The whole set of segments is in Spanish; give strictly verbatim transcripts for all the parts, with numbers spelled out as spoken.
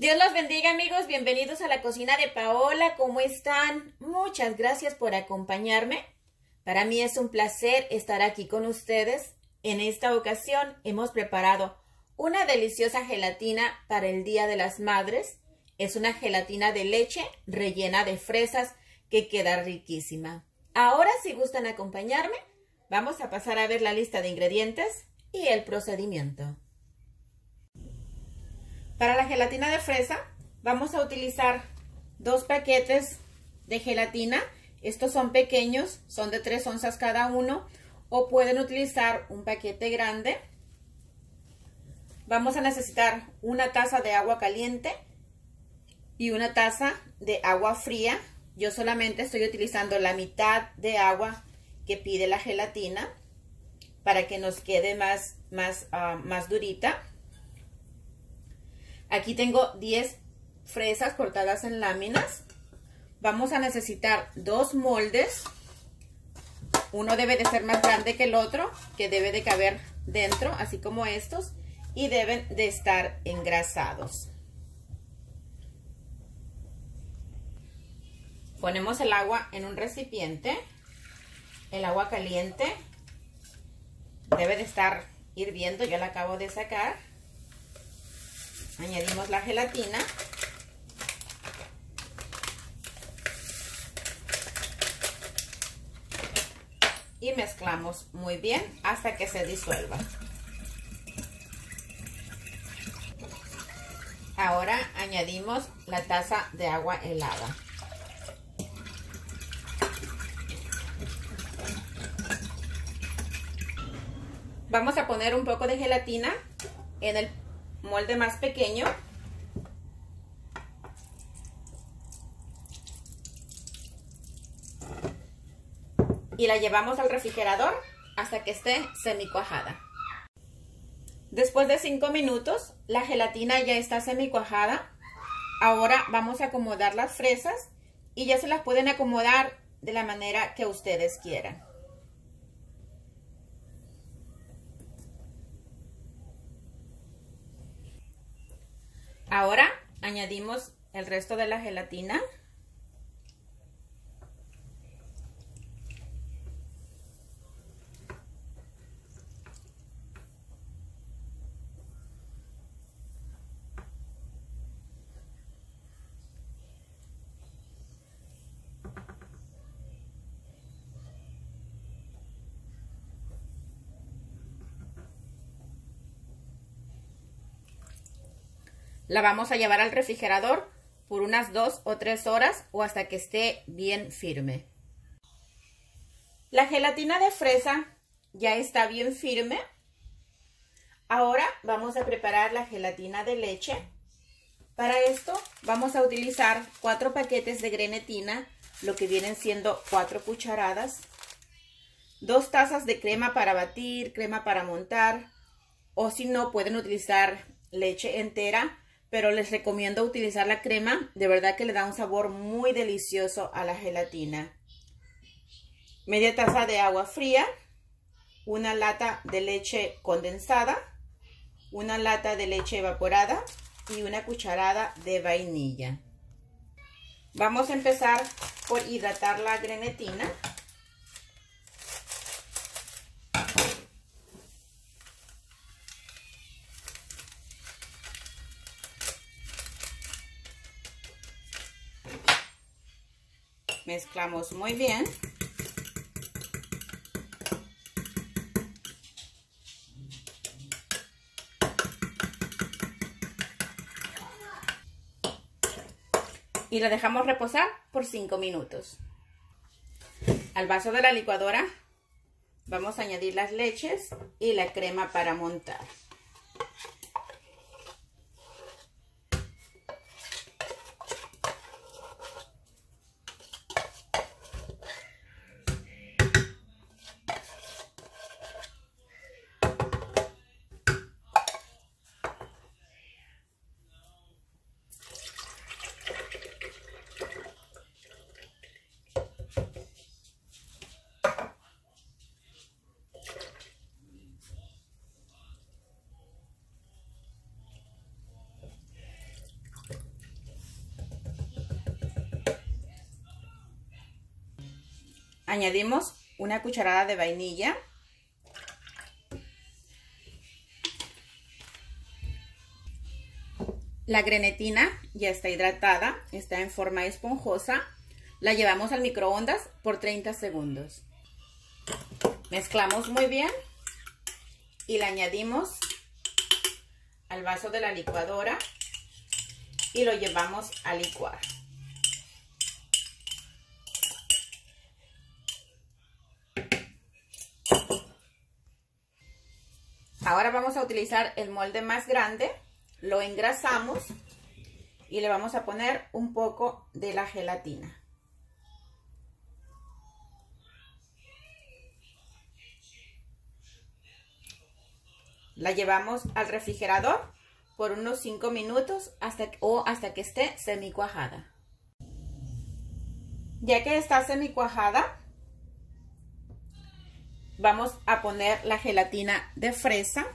Dios los bendiga, amigos, bienvenidos a La Cocina de Paola. ¿Cómo están? Muchas gracias por acompañarme. Para mí es un placer estar aquí con ustedes. En esta ocasión hemos preparado una deliciosa gelatina para el Día de las Madres. Es una gelatina de leche rellena de fresas que queda riquísima. Ahora, si gustan acompañarme, vamos a pasar a ver la lista de ingredientes y el procedimiento. Para la gelatina de fresa vamos a utilizar dos paquetes de gelatina. Estos son pequeños, son de tres onzas cada uno, o pueden utilizar un paquete grande. Vamos a necesitar una taza de agua caliente y una taza de agua fría. Yo solamente estoy utilizando la mitad de agua que pide la gelatina para que nos quede más, más, uh, más durita. Aquí tengo diez fresas cortadas en láminas. Vamos a necesitar dos moldes. Uno debe de ser más grande que el otro, que debe de caber dentro, así como estos. Y deben de estar engrasados. Ponemos el agua en un recipiente. El agua caliente debe de estar hirviendo, yo la acabo de sacar. Añadimos la gelatina. Y mezclamos muy bien hasta que se disuelva. Ahora añadimos la taza de agua helada. Vamos a poner un poco de gelatina en el molde más pequeño. Y la llevamos al refrigerador hasta que esté semicuajada. Después de cinco minutos, la gelatina ya está semicuajada. Ahora vamos a acomodar las fresas y ya se las pueden acomodar de la manera que ustedes quieran. Ahora añadimos el resto de la gelatina. La vamos a llevar al refrigerador por unas dos o tres horas o hasta que esté bien firme. La gelatina de fresa ya está bien firme. Ahora vamos a preparar la gelatina de leche. Para esto vamos a utilizar cuatro paquetes de grenetina, lo que vienen siendo cuatro cucharadas, dos tazas de crema para batir, crema para montar, o si no pueden utilizar leche entera. Pero les recomiendo utilizar la crema, de verdad que le da un sabor muy delicioso a la gelatina. Media taza de agua fría, una lata de leche condensada, una lata de leche evaporada y una cucharada de vainilla. Vamos a empezar por hidratar la grenetina. Mezclamos muy bien. Y la dejamos reposar por cinco minutos. Al vaso de la licuadora vamos a añadir las leches y la crema para montar. Añadimos una cucharada de vainilla. La grenetina ya está hidratada, está en forma esponjosa. La llevamos al microondas por treinta segundos. Mezclamos muy bien y la añadimos al vaso de la licuadora y lo llevamos a licuar. Ahora vamos a utilizar el molde más grande, lo engrasamos y le vamos a poner un poco de la gelatina. La llevamos al refrigerador por unos cinco minutos hasta, o hasta que esté semicuajada. Ya que está semicuajada, vamos a poner la gelatina de fresa.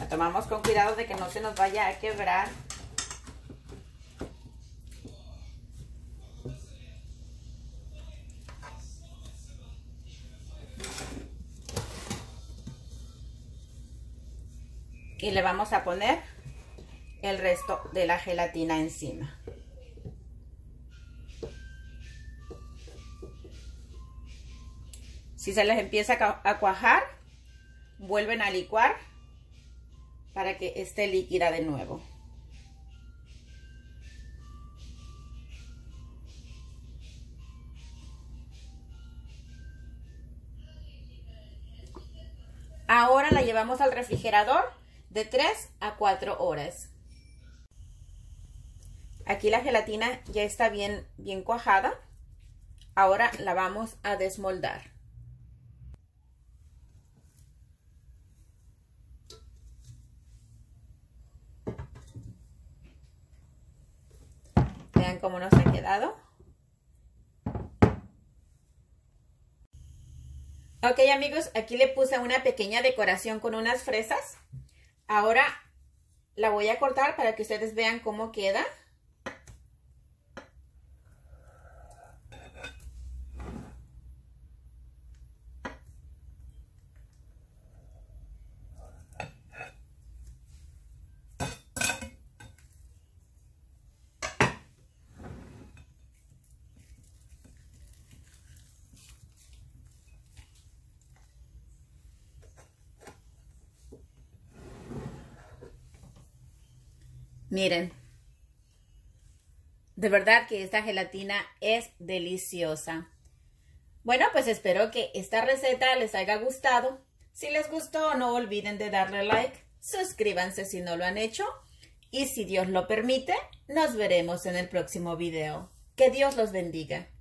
La tomamos con cuidado de que no se nos vaya a quebrar. Y le vamos a poner el resto de la gelatina encima. Si se les empieza a cuajar, vuelven a licuar para que esté líquida de nuevo. Ahora la llevamos al refrigerador de tres a cuatro horas. Aquí la gelatina ya está bien, bien cuajada. Ahora la vamos a desmoldar. Vean cómo nos ha quedado. Ok, amigos, aquí le puse una pequeña decoración con unas fresas. Ahora la voy a cortar para que ustedes vean cómo queda. Miren, de verdad que esta gelatina es deliciosa. Bueno, pues espero que esta receta les haya gustado. Si les gustó, no olviden de darle like, suscríbanse si no lo han hecho. Y si Dios lo permite, nos veremos en el próximo video. Que Dios los bendiga.